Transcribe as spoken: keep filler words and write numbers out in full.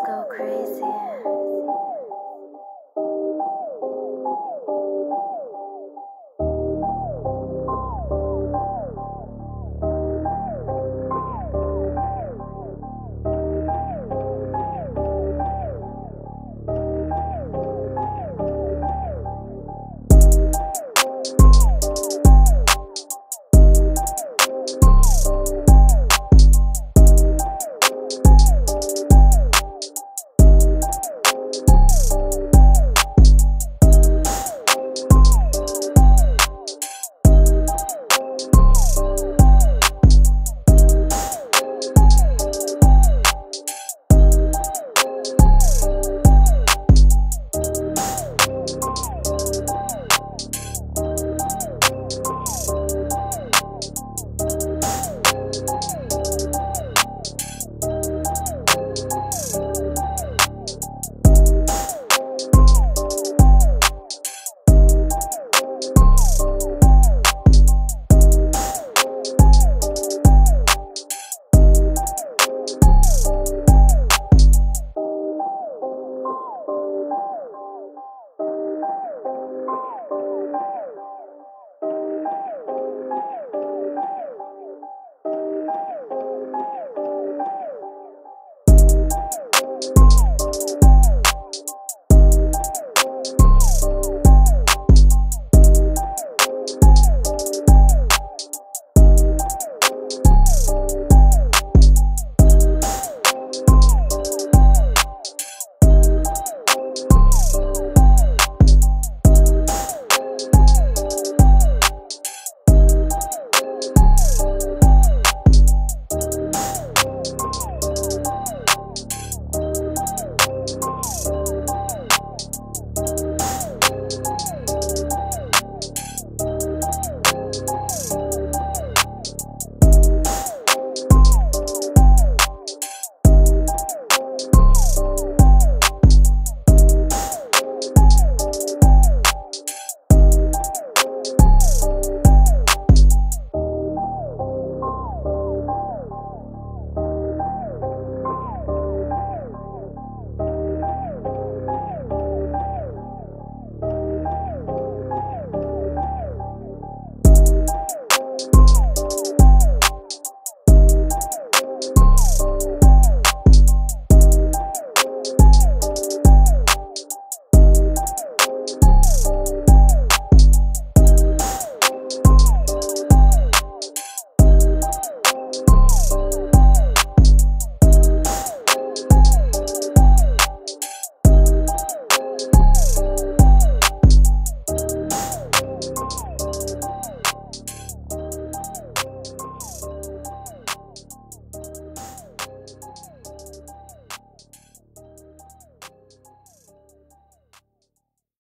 go crazy.